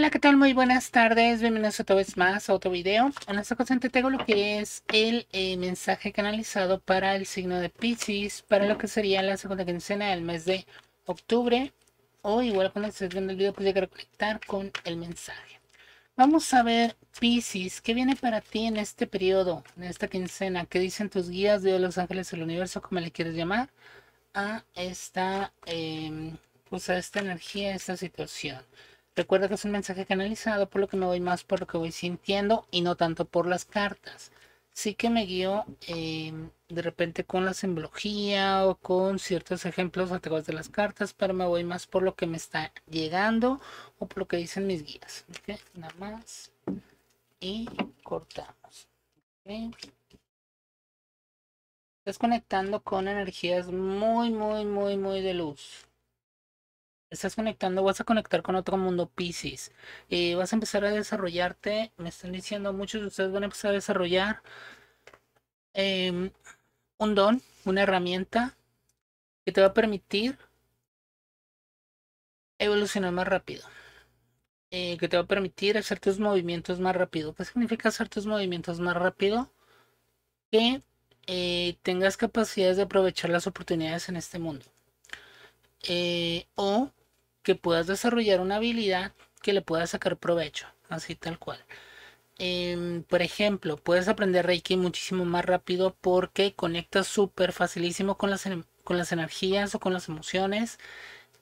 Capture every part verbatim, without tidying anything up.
Hola, ¿qué tal? Muy buenas tardes, bienvenidos otra vez más a otro video. En esta ocasión te tengo lo que es el eh, mensaje canalizado para el signo de Piscis, para lo que sería la segunda quincena del mes de octubre, o igual cuando estés viendo el video puedes llegar a conectar con el mensaje. Vamos a ver, Piscis, ¿qué viene para ti en este periodo, en esta quincena? ¿Qué dicen tus guías, Dios, los ángeles, el universo, como le quieres llamar, a esta, eh, pues a esta energía, a esta situación? Recuerda que es un mensaje canalizado, por lo que me voy más por lo que voy sintiendo y no tanto por las cartas. Sí que me guío eh, de repente con la simbología o con ciertos ejemplos a través de las cartas, pero me voy más por lo que me está llegando o por lo que dicen mis guías. ¿Okay? Nada más y cortamos. ¿Okay? Estás conectando con energías muy, muy, muy, muy de luz. Estás conectando, vas a conectar con otro mundo, Piscis. Eh, vas a empezar a desarrollarte. Me están diciendo, muchos de ustedes van a empezar a desarrollar eh, un don, una herramienta que te va a permitir evolucionar más rápido. Eh, que te va a permitir hacer tus movimientos más rápido. ¿Qué significa hacer tus movimientos más rápido? Que eh, tengas capacidades de aprovechar las oportunidades en este mundo. Eh, o que puedas desarrollar una habilidad que le puedas sacar provecho, así tal cual. Eh, por ejemplo, puedes aprender Reiki muchísimo más rápido porque conectas súper facilísimo con las, con las energías o con las emociones,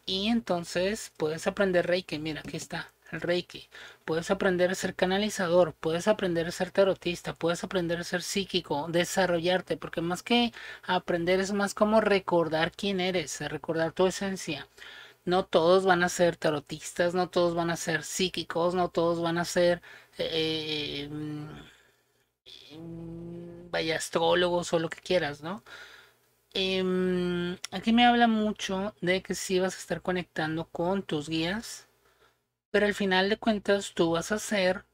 y entonces puedes aprender Reiki. Mira, aquí está el Reiki. Puedes aprender a ser canalizador, puedes aprender a ser tarotista, puedes aprender a ser psíquico, desarrollarte, porque más que aprender es más como recordar quién eres, recordar tu esencia. No todos van a ser tarotistas, no todos van a ser psíquicos, no todos van a ser eh, vaya astrólogos o lo que quieras, ¿no? Eh, aquí me habla mucho de que sí vas a estar conectando con tus guías, pero al final de cuentas tú vas a hacer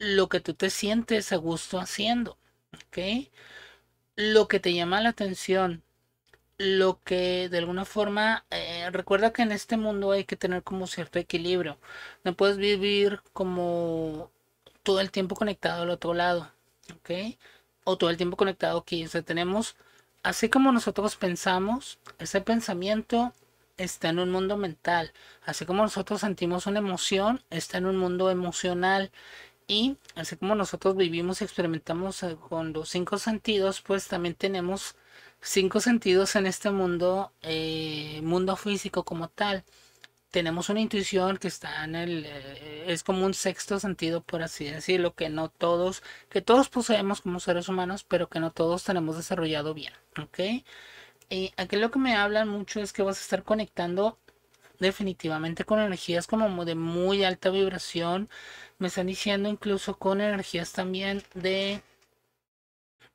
lo que tú te sientes a gusto haciendo, ¿ok? Lo que te llama la atención, lo que de alguna forma, eh, recuerda que en este mundo hay que tener como cierto equilibrio. No puedes vivir como todo el tiempo conectado al otro lado, ¿ok? O todo el tiempo conectado aquí. O sea, tenemos, así como nosotros pensamos, ese pensamiento está en un mundo mental, así como nosotros sentimos una emoción, está en un mundo emocional, y así como nosotros vivimos y experimentamos con los cinco sentidos, pues también tenemos cinco sentidos en este mundo, eh, mundo físico como tal. Tenemos una intuición que está en el, eh, es como un sexto sentido, por así decirlo, que no todos, que todos poseemos como seres humanos, pero que no todos tenemos desarrollado bien, ¿ok? Eh, aquí lo que me hablan mucho es que vas a estar conectando definitivamente con energías como de muy alta vibración. Me están diciendo incluso con energías también de,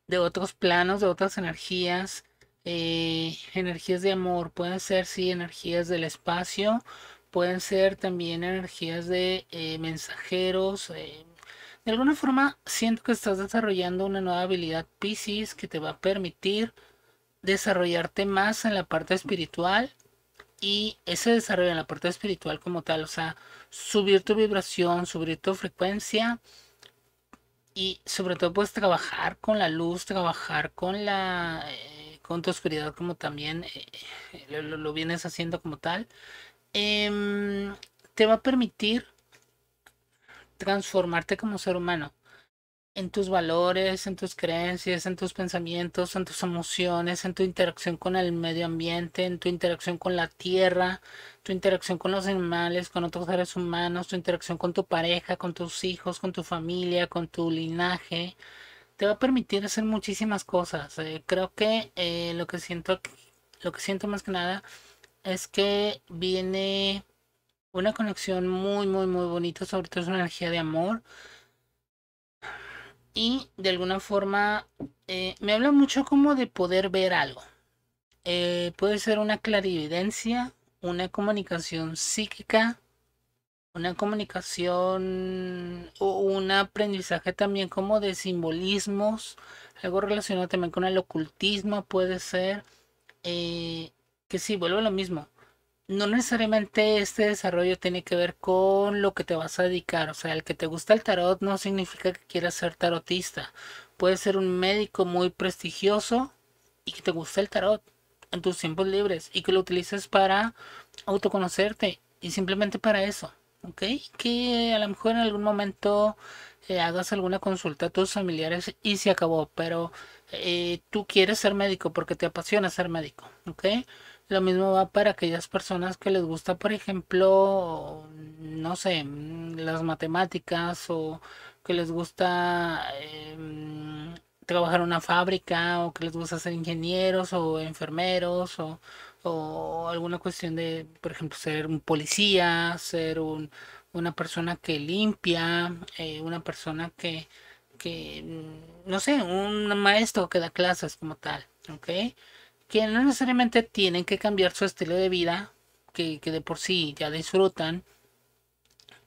de otros planos, de otras energías, eh, energías de amor. Pueden ser, sí, energías del espacio, pueden ser también energías de eh, mensajeros. Eh, de alguna forma siento que estás desarrollando una nueva habilidad, Piscis, que te va a permitir desarrollarte más en la parte espiritual, y ese desarrollo en la parte espiritual como tal, o sea, subir tu vibración, subir tu frecuencia, y sobre todo puedes trabajar con la luz, trabajar con la eh, con tu oscuridad, como también eh, lo, lo vienes haciendo como tal. Eh, te va a permitir transformarte como ser humano, en tus valores, en tus creencias, en tus pensamientos, en tus emociones, en tu interacción con el medio ambiente, en tu interacción con la tierra, tu interacción con los animales, con otros seres humanos, tu interacción con tu pareja, con tus hijos, con tu familia, con tu linaje. Te va a permitir hacer muchísimas cosas. Eh, creo que eh, lo que siento, lo que siento más que nada es que viene una conexión muy, muy, muy bonita, sobre todo es una energía de amor. Y de alguna forma eh, me habla mucho como de poder ver algo. Eh, puede ser una clarividencia, una comunicación psíquica, una comunicación o un aprendizaje también como de simbolismos, algo relacionado también con el ocultismo puede ser. Eh, que sí, vuelvo a lo mismo. no necesariamente este desarrollo tiene que ver con lo que te vas a dedicar. O sea, el que te gusta el tarot no significa que quieras ser tarotista. Puedes ser un médico muy prestigioso y que te guste el tarot en tus tiempos libres y que lo utilices para autoconocerte y simplemente para eso, ¿ok? Que a lo mejor en algún momento eh, hagas alguna consulta a tus familiares y se acabó, pero eh, tú quieres ser médico porque te apasiona ser médico, ¿ok? Lo mismo va para aquellas personas que les gusta, por ejemplo, no sé, las matemáticas, o que les gusta eh, trabajar en una fábrica, o que les gusta ser ingenieros o enfermeros, o, o alguna cuestión de, por ejemplo, ser un policía, ser un, una persona que limpia, eh, una persona que, que, no sé, un maestro que da clases como tal, ¿ok? Que no necesariamente tienen que cambiar su estilo de vida, que, que de por sí ya disfrutan,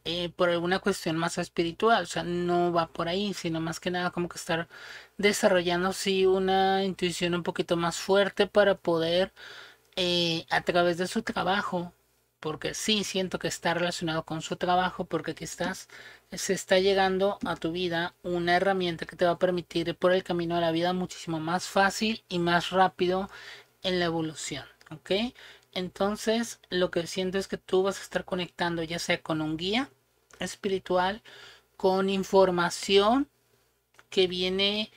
eh, por alguna cuestión más espiritual. O sea, no va por ahí, sino más que nada como que estar desarrollando sí una intuición un poquito más fuerte para poder, eh, a través de su trabajo, porque sí siento que está relacionado con su trabajo, porque quizás se está llegando a tu vida una herramienta que te va a permitir ir por el camino de la vida muchísimo más fácil y más rápido en la evolución, ¿ok? Entonces, lo que siento es que tú vas a estar conectando ya sea con un guía espiritual, con información que viene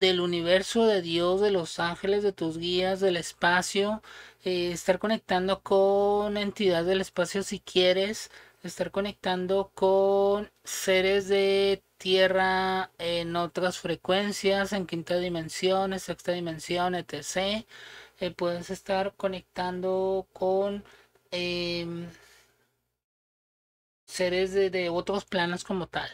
del universo, de Dios, de los ángeles, de tus guías, del espacio, eh, estar conectando con entidades del espacio si quieres, estar conectando con seres de tierra en otras frecuencias, en quinta dimensión, en sexta dimensión, etcétera. Eh, puedes estar conectando con eh, seres de, de otros planos como tal.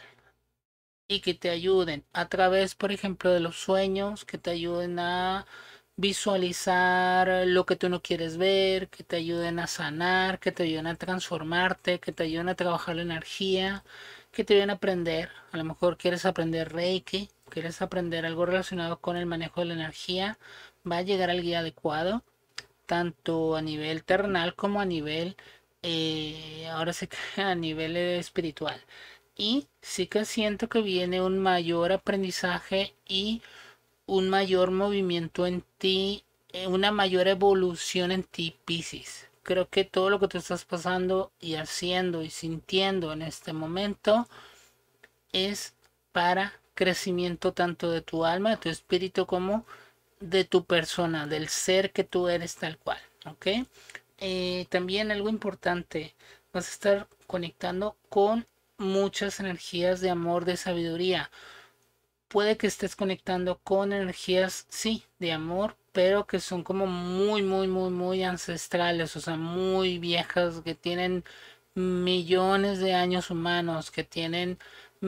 Y que te ayuden a través, por ejemplo, de los sueños, que te ayuden a visualizar lo que tú no quieres ver, que te ayuden a sanar, que te ayuden a transformarte, que te ayuden a trabajar la energía, que te ayuden a aprender. A lo mejor quieres aprender Reiki, quieres aprender algo relacionado con el manejo de la energía. Va a llegar al guía adecuado, tanto a nivel terrenal como a nivel, eh, ahora sí que a nivel espiritual. Y sí que siento que viene un mayor aprendizaje y un mayor movimiento en ti, una mayor evolución en ti, Piscis. Creo que todo lo que tú estás pasando y haciendo y sintiendo en este momento es para crecimiento tanto de tu alma, de tu espíritu, como de tu persona, del ser que tú eres tal cual, ¿ok? Eh, también algo importante, vas a estar conectando con muchas energías de amor, de sabiduría. Puede que estés conectando con energías, sí, de amor, pero que son como muy, muy, muy, muy ancestrales, o sea, muy viejas, que tienen millones de años humanos, que tienen mmm,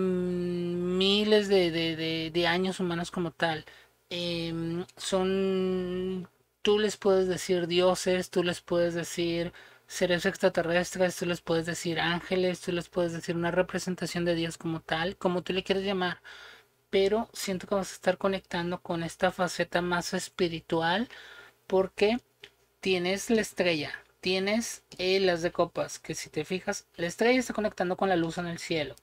miles de, de, de, de años humanos como tal. Eh, son, tú les puedes decir dioses, tú les puedes decir seres extraterrestres, tú les puedes decir ángeles, tú les puedes decir una representación de Dios como tal, como tú le quieres llamar, pero siento que vas a estar conectando con esta faceta más espiritual, porque tienes la estrella, tienes el as de copas, que si te fijas, la estrella está conectando con la luz en el cielo.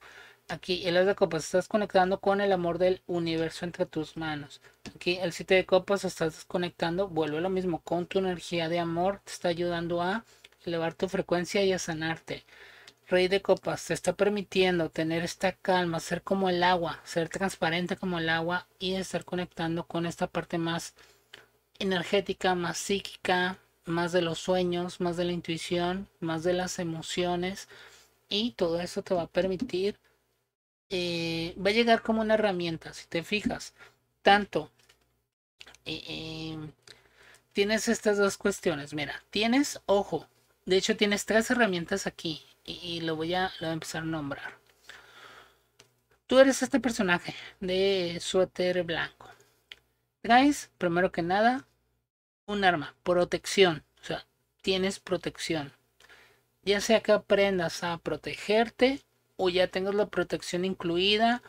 Aquí el as de copas, estás conectando con el amor del universo entre tus manos. Aquí el siete de copas, estás desconectando, vuelve lo mismo, con tu energía de amor, te está ayudando a elevar tu frecuencia y a sanarte. Rey de copas, te está permitiendo tener esta calma, ser como el agua, ser transparente como el agua y estar conectando con esta parte más energética, más psíquica, más de los sueños, más de la intuición, más de las emociones, y todo eso te va a permitir, eh, va a llegar como una herramienta, si te fijas, tanto eh, eh, tienes estas dos cuestiones, mira, tienes, ojo, de hecho tienes tres herramientas aquí y, y lo, voy a, lo voy a empezar a nombrar. Tú eres este personaje de suéter blanco. Traes, primero que nada, un arma, protección. O sea, tienes protección. Ya sea que aprendas a protegerte o ya tengas la protección incluida,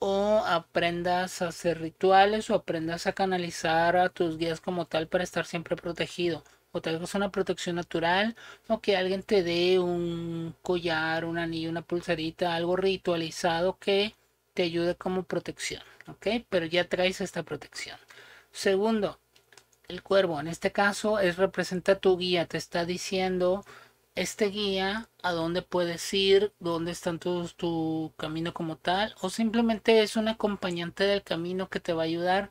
o aprendas a hacer rituales o aprendas a canalizar a tus guías como tal para estar siempre protegido. otra cosa una protección natural, o que alguien te dé un collar, un anillo, una pulserita, algo ritualizado que te ayude como protección, ¿ok? Pero ya traes esta protección. Segundo, el cuervo, en este caso, es representa tu guía, te está diciendo este guía a dónde puedes ir, dónde están todos tu camino como tal, o simplemente es un acompañante del camino que te va a ayudar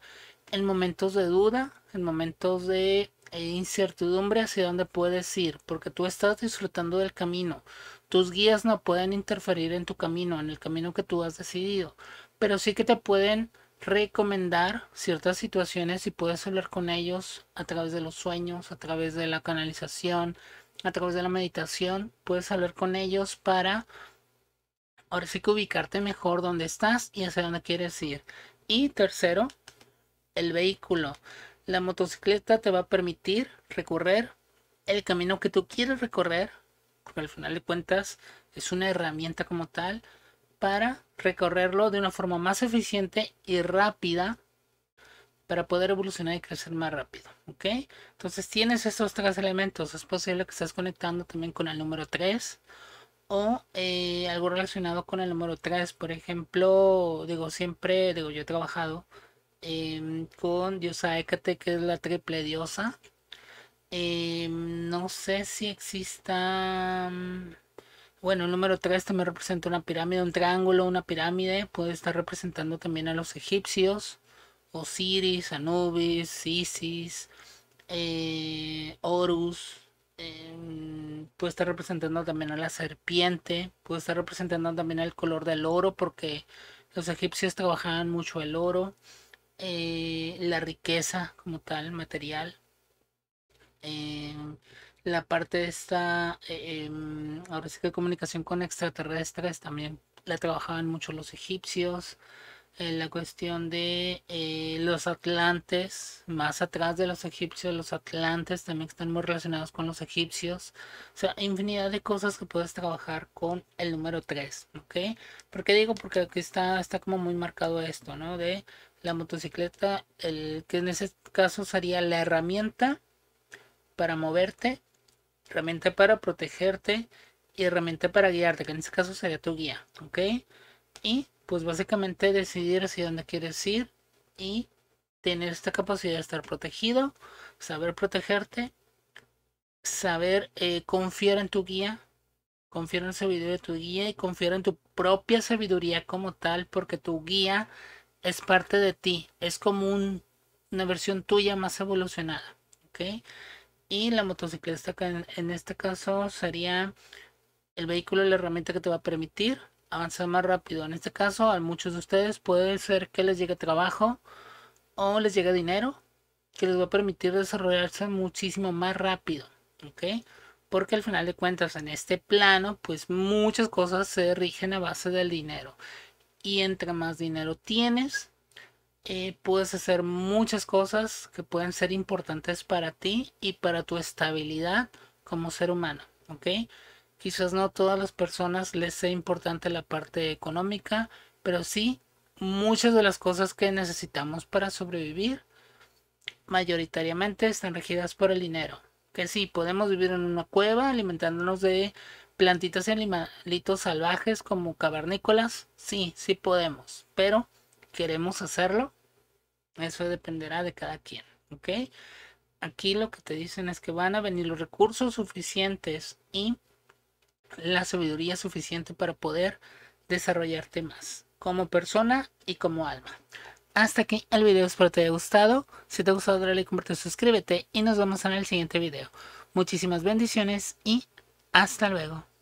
en momentos de duda, en momentos de incertidumbre hacia dónde puedes ir, porque tú estás disfrutando del camino. Tus guías no pueden interferir en tu camino, en el camino que tú has decidido, pero sí que te pueden recomendar ciertas situaciones y puedes hablar con ellos a través de los sueños, a través de la canalización, a través de la meditación. Puedes hablar con ellos para ahora sí que ubicarte mejor donde estás y hacia dónde quieres ir. Y tercero, el vehículo. La motocicleta te va a permitir recorrer el camino que tú quieres recorrer, porque al final de cuentas es una herramienta como tal para recorrerlo de una forma más eficiente y rápida para poder evolucionar y crecer más rápido, ¿ok? Entonces tienes estos tres elementos. Es posible que estés conectando también con el número tres o eh, algo relacionado con el número tres. Por ejemplo, digo siempre, digo yo he trabajado eh, con diosa Hécate, que es la triple diosa. Eh, no sé si exista... Bueno, el número tres también representa una pirámide, un triángulo, una pirámide. Puede estar representando también a los egipcios, Osiris, Anubis, Isis, eh, Horus. Eh, puede estar representando también a la serpiente, puede estar representando también el color del oro, porque los egipcios trabajaban mucho el oro, eh, la riqueza como tal, material. Eh, La parte de esta, eh, ahora sí que comunicación con extraterrestres también la trabajaban mucho los egipcios. Eh, la cuestión de eh, los atlantes, más atrás de los egipcios, los atlantes también están muy relacionados con los egipcios. O sea, infinidad de cosas que puedes trabajar con el número tres, ¿ok? ¿Por qué digo? Porque aquí está, está como muy marcado esto, ¿no? De la motocicleta, el que en ese caso sería la herramienta para moverte, herramienta para protegerte y herramienta para guiarte, que en este caso sería tu guía, ¿ok? Y pues básicamente decidir hacia dónde quieres ir y tener esta capacidad de estar protegido, saber protegerte, saber eh, confiar en tu guía, confiar en la sabiduría de tu guía y confiar en tu propia sabiduría como tal, porque tu guía es parte de ti, es como un, una versión tuya más evolucionada, ¿ok? Y la motocicleta en, en este caso sería el vehículo, la herramienta que te va a permitir avanzar más rápido. En este caso a muchos de ustedes puede ser que les llegue trabajo o les llegue dinero que les va a permitir desarrollarse muchísimo más rápido, ¿ok? Porque al final de cuentas en este plano pues muchas cosas se rigen a base del dinero. Y entre más dinero tienes, Eh, puedes hacer muchas cosas que pueden ser importantes para ti y para tu estabilidad como ser humano, ¿ok? Quizás no todas las personas les sea importante la parte económica, pero sí muchas de las cosas que necesitamos para sobrevivir mayoritariamente están regidas por el dinero. Que sí, podemos vivir en una cueva alimentándonos de plantitas y animalitos salvajes como cavernícolas, sí, sí podemos, pero ¿queremos hacerlo? Eso dependerá de cada quien, ¿ok? Aquí lo que te dicen es que van a venir los recursos suficientes y la sabiduría suficiente para poder desarrollarte más como persona y como alma. Hasta aquí el video, espero te haya gustado. Si te ha gustado, dale like, comparte, suscríbete y nos vemos en el siguiente video. Muchísimas bendiciones y hasta luego.